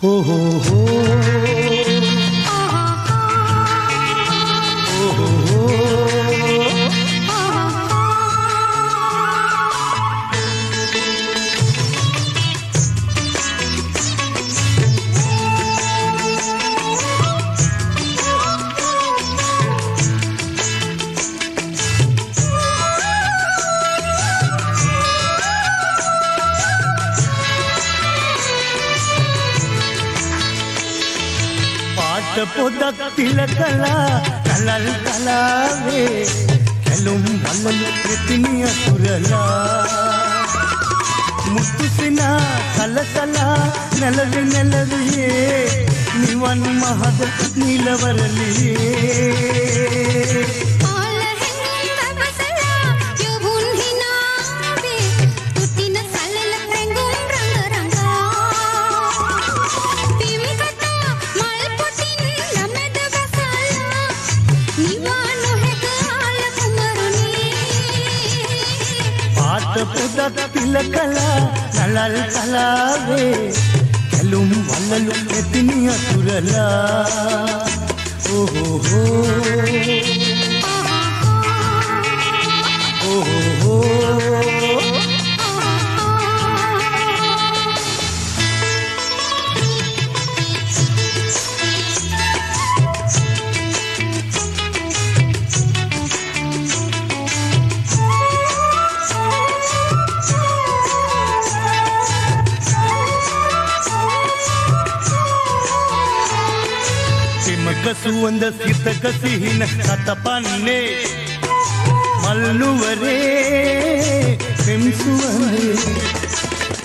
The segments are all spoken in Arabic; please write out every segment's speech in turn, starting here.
پاٹ پودک تلکلا لال کلاوے کلم بلل پرتنی اسرلا مستسنا کلکلا نلوی نلویے نیوان مہد نیلورلیے پاٹ پودک تلکلا لال کلاوے کلم ولل پرتنی اسرلا سوند سیتک سیہن کت پانے ملنو ورے پم سوندے ایت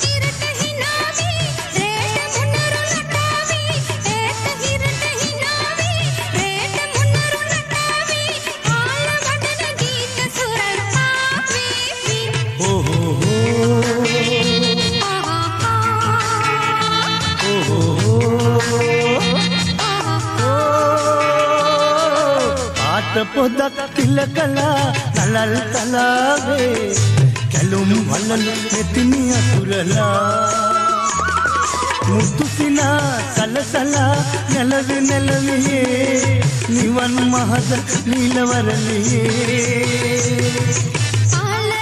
چیرت ہناوی ریٹ منرو لٹاوی ایت چیرت ہناوی ریٹ منرو لٹاوی آل وڈن گیت سورل پاوی پاٹ پودک تلکلا لال کلاوے کلم ولل پرتنی اسرلا مستسنا کلسلا نلوی نلویے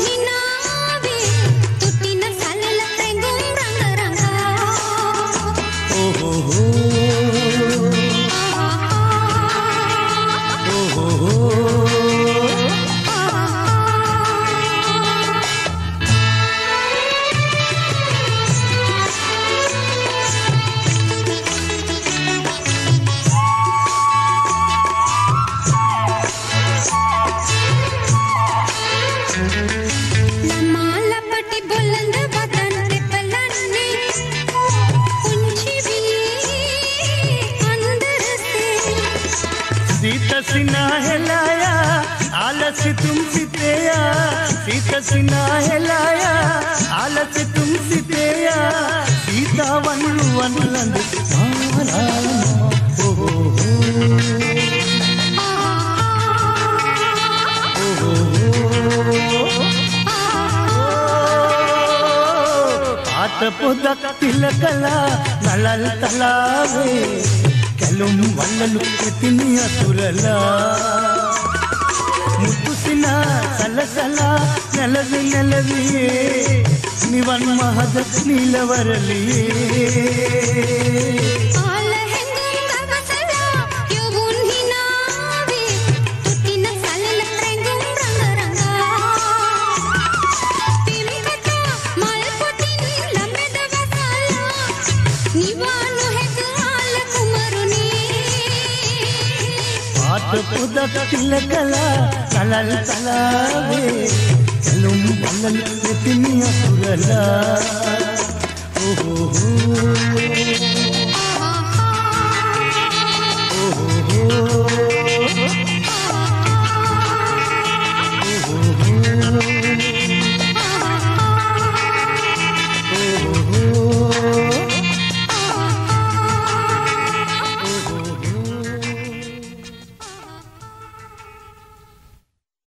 نیوان مہد نیلورلیے سینا ہلایا آلس تم ستیا سیتا سینا ہلایا آلس تم ستیا سیتا ونلو ونلند سامرانا پاٹ پودک تلکلا لال کلاوے کلم ولل پرتنی اسرلا مستسنا کلسلا نلوی نلویے نیوان مہد نیلورلیے پاٹ پودک تلکلا لال کلاوے کلم ولل پرتنی اسرلا